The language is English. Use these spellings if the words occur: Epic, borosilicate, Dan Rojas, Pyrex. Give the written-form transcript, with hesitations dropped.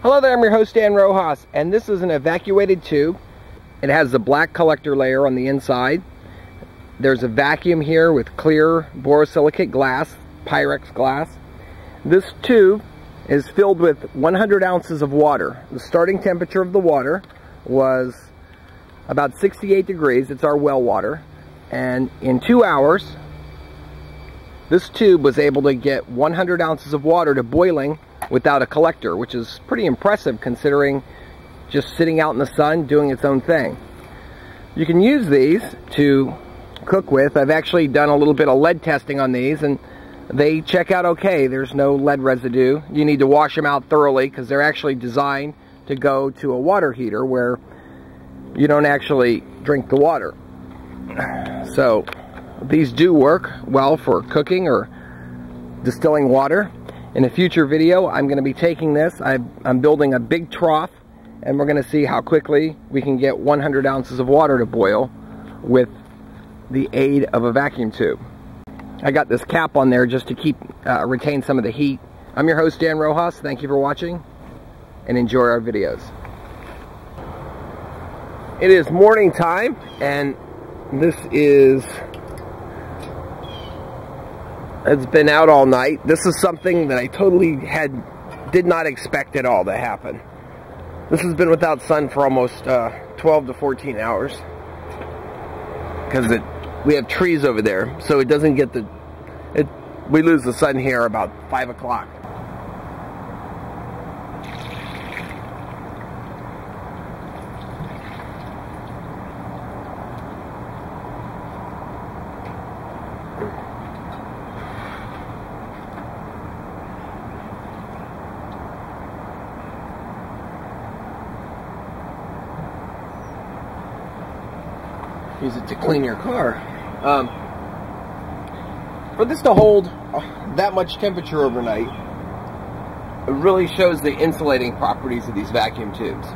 Hello there, I'm your host Dan Rojas, and this is an evacuated tube. It has the black collector layer on the inside. There's a vacuum here with clear borosilicate glass, Pyrex glass. This tube is filled with 100 ounces of water. The starting temperature of the water was about 68 degrees. It's our well water. And in 2 hours, this tube was able to get 100 ounces of water to boiling without a collector, which is pretty impressive considering just sitting out in the sun doing its own thing. You can use these to cook with. I've actually done a little bit of lead testing on these and they check out okay. There's no lead residue. You need to wash them out thoroughly because they're actually designed to go to a water heater where you don't actually drink the water. So these do work well for cooking or distilling water. In a future video, I'm going to be taking this. I'm building a big trough, and we're going to see how quickly we can get 100 ounces of water to boil with the aid of a vacuum tube. I got this cap on there just to retain some of the heat. I'm your host, Dan Rojas. Thank you for watching, and enjoy our videos. It is morning time, and this is... It's been out all night. This is something that I totally did not expect at all to happen. This has been without sun for almost 12 to 14 hours because we have trees over there, so it doesn't get the... We lose the sun here about 5 o'clock. Use it to clean your car. For this to hold that much temperature overnight, it really shows the insulating properties of these vacuum tubes.